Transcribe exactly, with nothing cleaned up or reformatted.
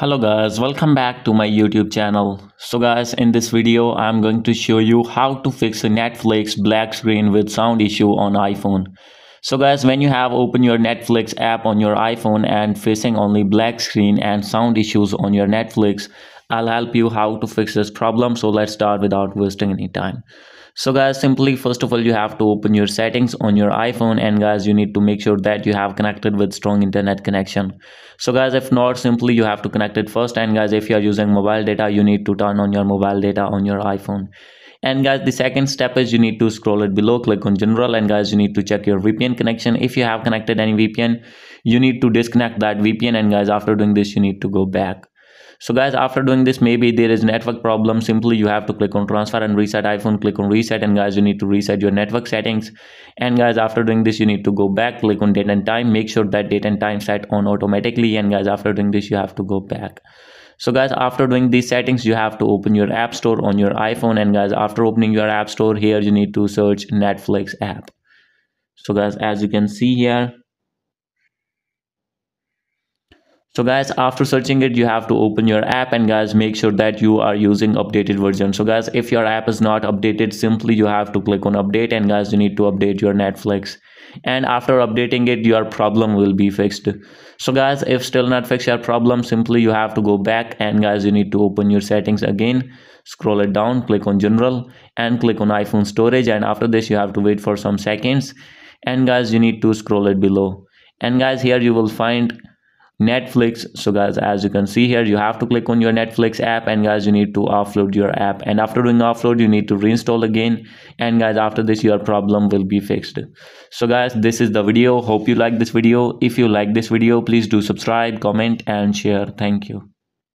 Hello guys, welcome back to my YouTube channel. So guys, in this video I'm going to show you how to fix a Netflix black screen with sound issue on iPhone. So guys, when you have open your Netflix app on your iPhone and facing only black screen and sound issues on your Netflix, I'll help you how to fix this problem. So let's start without wasting any time. So guys, simply first of all you have to open your settings on your iPhone, and guys you need to make sure that you have connected with strong internet connection. So guys, if not, simply you have to connect it first. And guys, if you are using mobile data, you need to turn on your mobile data on your iPhone. And guys, the second step is you need to scroll it below, click on general, and guys you need to check your V P N connection. If you have connected any V P N, you need to disconnect that V P N, and guys after doing this you need to go back. So guys, after doing this, maybe there is network problem. Simply you have to click on transfer and reset iPhone, click on reset, and guys you need to reset your network settings. And guys after doing this you need to go back, click on date and time, make sure that date and time set on automatically, and guys after doing this you have to go back. So guys, after doing these settings you have to open your app store on your iPhone, and guys after opening your app store, here you need to search Netflix app. So guys, as you can see here. So guys, after searching it you have to open your app, and guys make sure that you are using updated version. So guys, if your app is not updated, simply you have to click on update, and guys you need to update your Netflix, and after updating it your problem will be fixed. So guys, if still not fixed your problem, simply you have to go back, and guys you need to open your settings again, scroll it down, click on general, and click on iPhone storage. And after this you have to wait for some seconds, and guys you need to scroll it below, and guys here you will find Netflix. So guys, as you can see here, you have to click on your Netflix app, and guys you need to offload your app, and after doing offload you need to reinstall again, and guys after this your problem will be fixed. So guys, this is the video. Hope you like this video. If you like this video, please do subscribe, comment, and share. Thank you.